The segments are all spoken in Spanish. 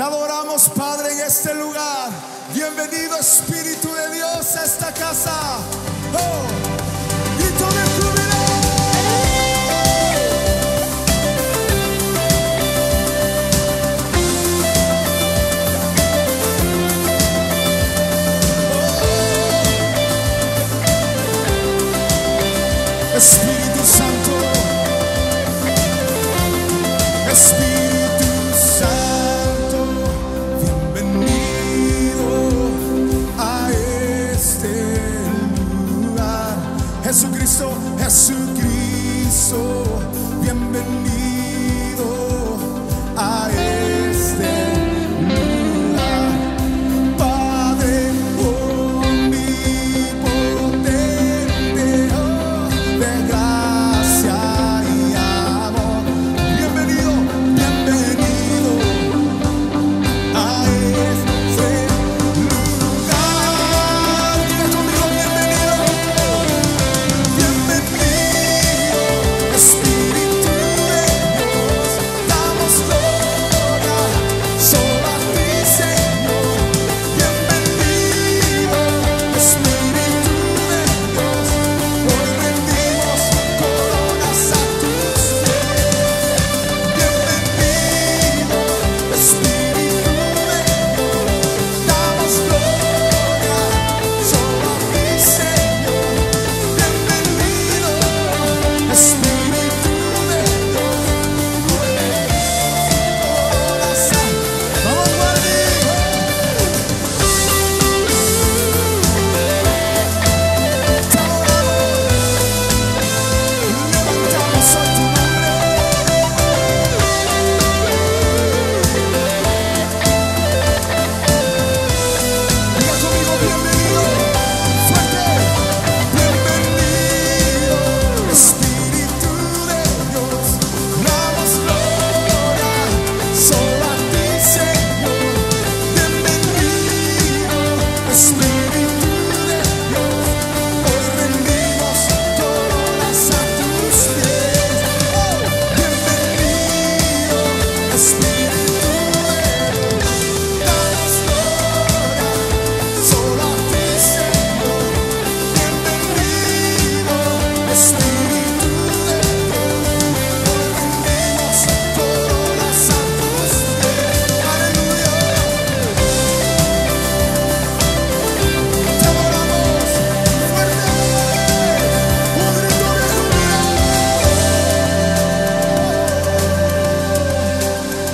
Te adoramos, Padre, en este lugar. Bienvenido Espíritu de Dios a esta casa. Oh. Espíritu Santo, bienvenido a este lugar. Jesucristo, Jesucristo, bienvenido a este lugar. Padre omnipotente, oh, de gracia.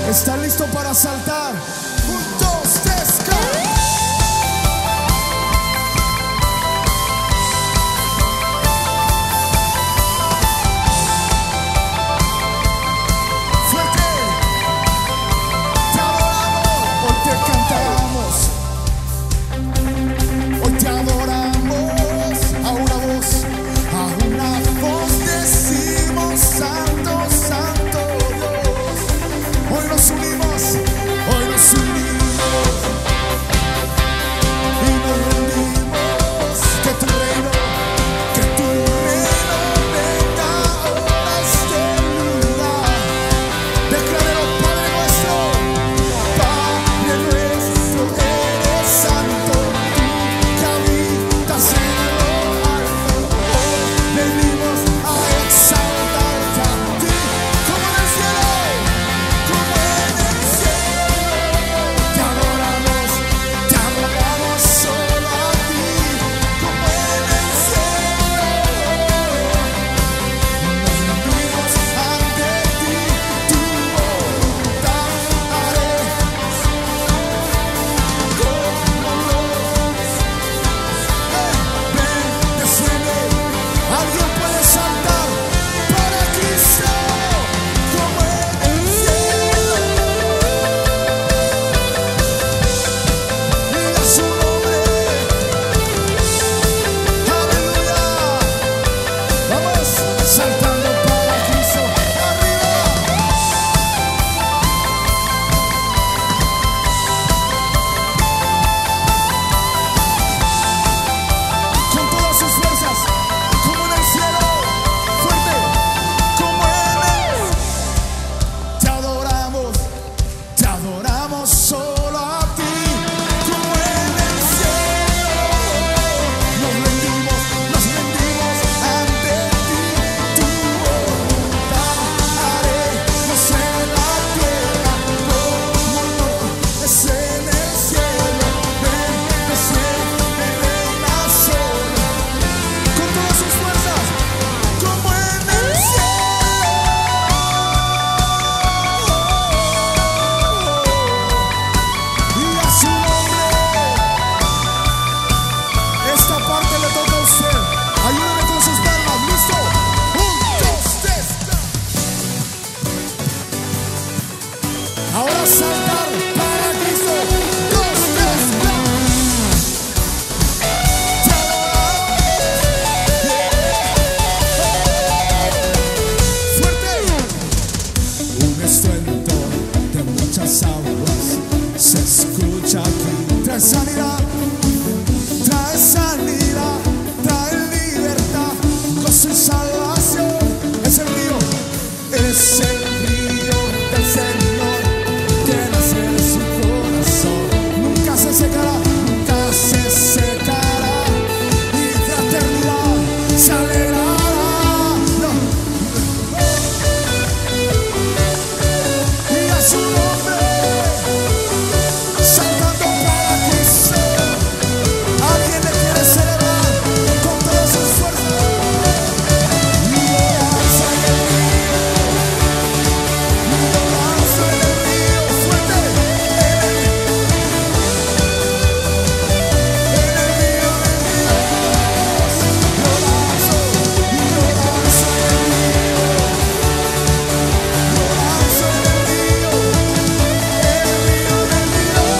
¿Están listos para saltar? 1, 2, 3, go. Hoy nos Ahora saltar para Cristo. 2, 3, 4. Suerte. Un estruendo de muchas aguas se escucha aquí. Trae sanidad, trae sanidad, trae libertad, gozo y salvación. Es el río, es el río del Señor que nace de su corazón. Nunca se secará, nunca se secará, y de la eternidad se alegrará. Y a su nombre, saltando para Cristo. Alguien le quiere celebrar con todas sus fuerzas. Yo danzo en el río, fuerte. En el río de Dios. Yo danzo en el río. Yo danzo en el río. En el río de Dios. Vamos. Águila de Jesús. Águila del río de Dios. Hay gozo. Soy libre, el río de Dios está aquí. Hay vida, vamos. Hay vida, el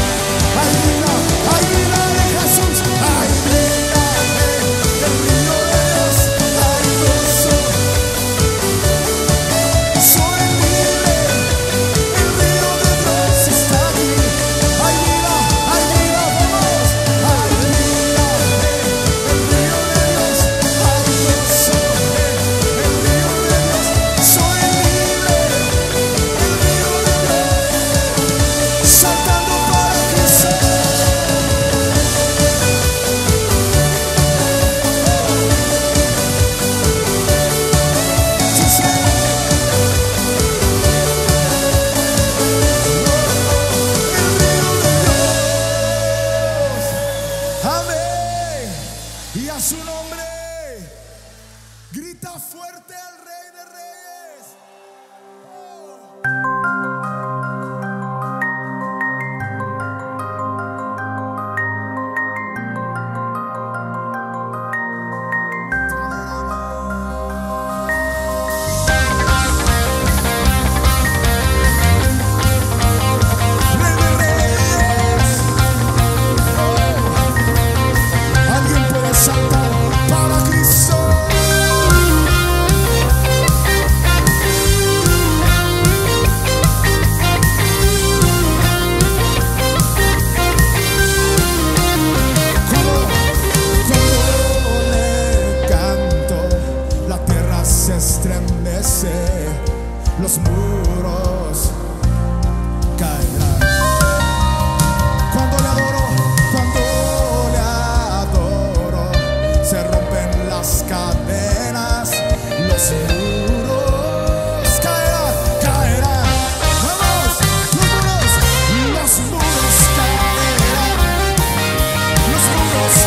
río de Dios. Hay gozo, el río de Dios. Soy libre, el río de Dios. Saltando para Cristo. Amén. Y a su nombre, grita fuerte al Rey de Reyes. Oh. Rey de Reyes. Alguien puede saltar para Cristo. Cuando le canto, la tierra se estremece, los muros caerán. Cuando le adoro, se rompen las cadenas, los muros caerán, caerán. Vamos, los muros caerán, los muros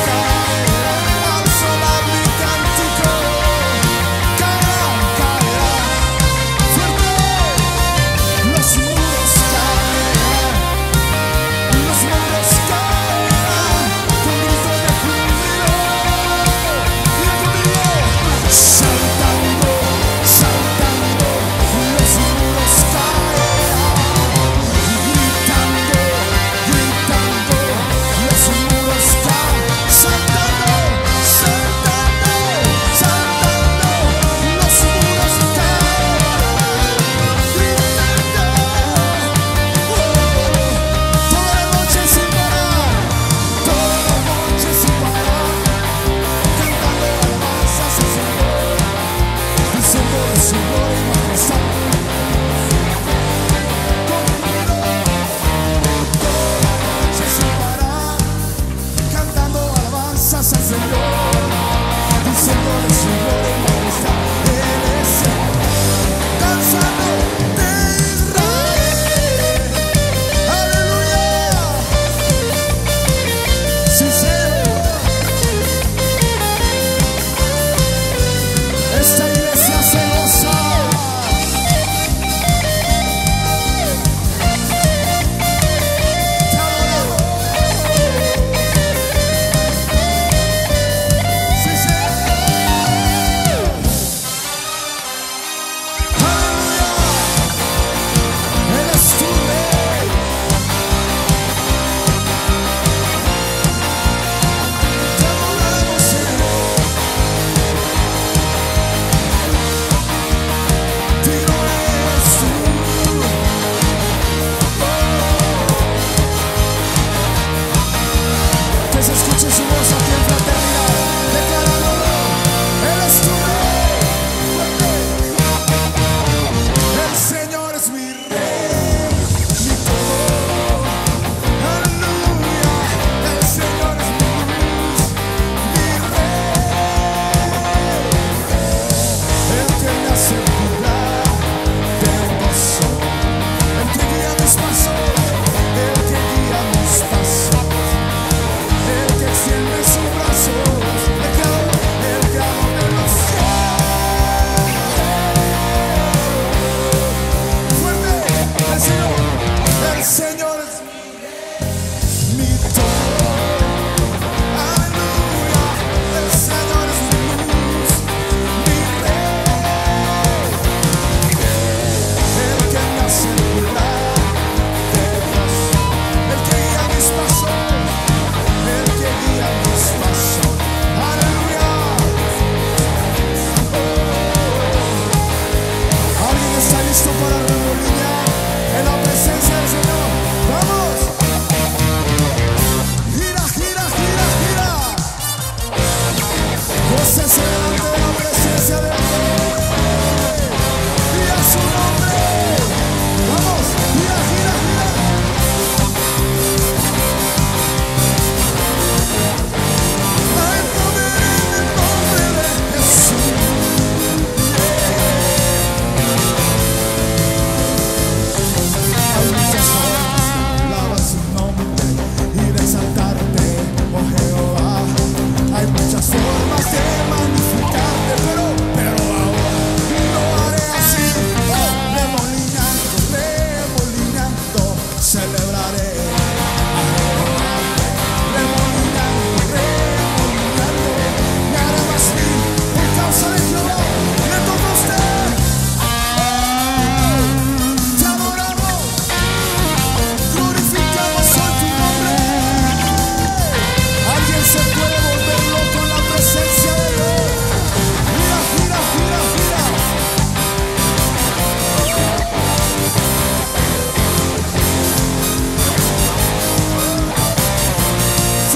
caerán al sonar mi cántico. Caerán, caerán, fuerte.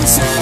Santo.